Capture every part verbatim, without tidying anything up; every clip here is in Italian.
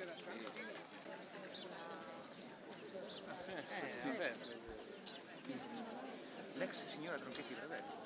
c'è la Santa. Ah, sì, sì, sì, beh. L'ex signora Tronchetti Prevelli.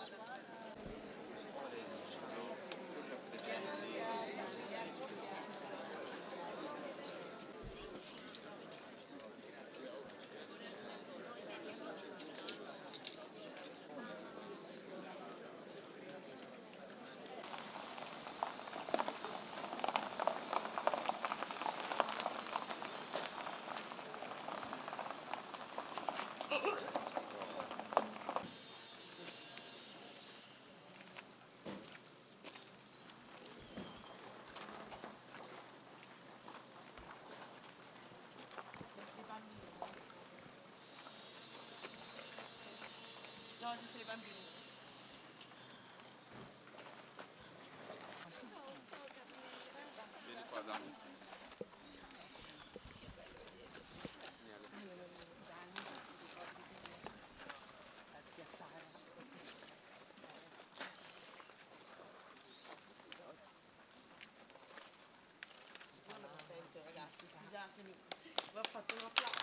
No, ci sono i bambini. Vieni qua da me. Sento ragazzi, scusatemi, vi ho fatto un applauso.